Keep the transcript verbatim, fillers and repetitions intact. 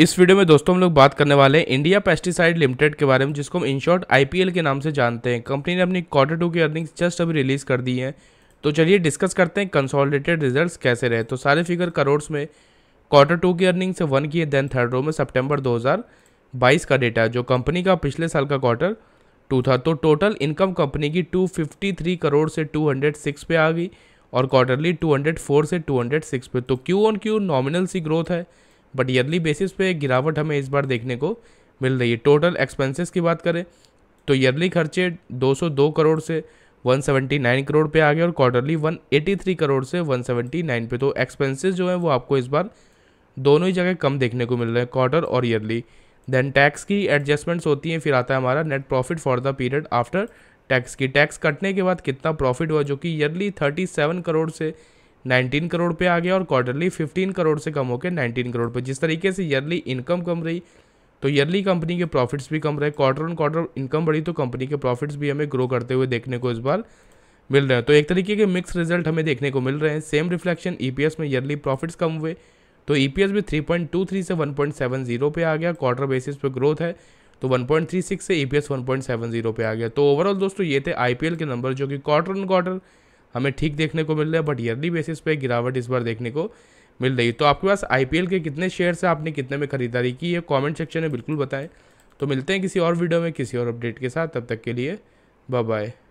इस वीडियो में दोस्तों हम लोग बात करने वाले हैं इंडिया पेस्टिसाइड लिमिटेड के बारे में, जिसको हम इन शॉर्ट आईपीएल के नाम से जानते हैं। कंपनी ने अपनी क्वार्टर टू की अर्निंग्स जस्ट अभी रिलीज़ कर दी हैं, तो चलिए डिस्कस करते हैं कंसोलिडेटेड रिजल्ट्स कैसे रहे। तो सारे फिगर करोड़्स में क्वार्टर टू की अर्निंग से वन की है, देन थर्ड रो में सितंबर दो हज़ार बाईस का डेटा है जो कंपनी का पिछले साल का क्वार्टर टू था। तो टोटल इनकम कंपनी की दो सौ तिरेपन करोड़ से दो सौ छह पे आ गई और क्वार्टरली दो सौ चार से दो सौ छह पे। तो क्यू ऑन क्यू नॉमिनल सी ग्रोथ है, बट ईयरली बेसिस पे गिरावट हमें इस बार देखने को मिल रही है। टोटल एक्सपेंसेस की बात करें तो ईयरली खर्चे दो सौ दो करोड़ से एक सौ उन्यासी करोड़ पे आ गए और क्वार्टरली एक सौ तिरासी करोड़ से एक सौ उन्यासी पे। तो एक्सपेंसेस जो है वो आपको इस बार दोनों ही जगह कम देखने को मिल रहे हैं, क्वार्टर और ईयरली। देन टैक्स की एडजस्टमेंट्स होती हैं, फिर आता है हमारा net profit for the period after tax. की टैक्स कटने के बाद कितना प्रॉफिट हुआ, जो कि ईयरली सैंतीस करोड़ से उन्नीस करोड़ पे आ गया और क्वार्टरली पंद्रह करोड़ से कम होकर उन्नीस करोड़ पे। जिस तरीके से ईयरली इनकम कम रही तो ईयरली कंपनी के प्रॉफिट्स भी कम रहे, क्वार्टर ऑन क्वार्टर इनकम बढ़ी तो कंपनी के प्रॉफिट्स भी हमें ग्रो करते हुए देखने को इस बार मिल रहे हैं। तो एक तरीके के मिक्स रिजल्ट हमें देखने को मिल रहे हैं। सेम रिफ्लेक्शन ईपीएस में, ईयरली प्रॉफिट्स कम हुए तो ईपीएस भी तीन पॉइंट दो तीन से एक पॉइंट सात जीरो पे आ गया, क्वार्टर बेसिस पे ग्रोथ है तो एक पॉइंट तीन छह से ईपीएस एक पॉइंट सात जीरो पे आ गया। तो ओवरऑल दोस्तों ये थे आईपीएल के नंबर जो कि क्वार्टर ऑन क्वार्टर हमें ठीक देखने को मिल रहा है, बट ईयरली बेसिस पे गिरावट इस बार देखने को मिल रही है। तो आपके पास आईपीएल के कितने शेयर्स हैं, आपने कितने में खरीदारी की है, कमेंट सेक्शन में बिल्कुल बताएं। तो मिलते हैं किसी और वीडियो में किसी और अपडेट के साथ, तब तक के लिए बाय बाय।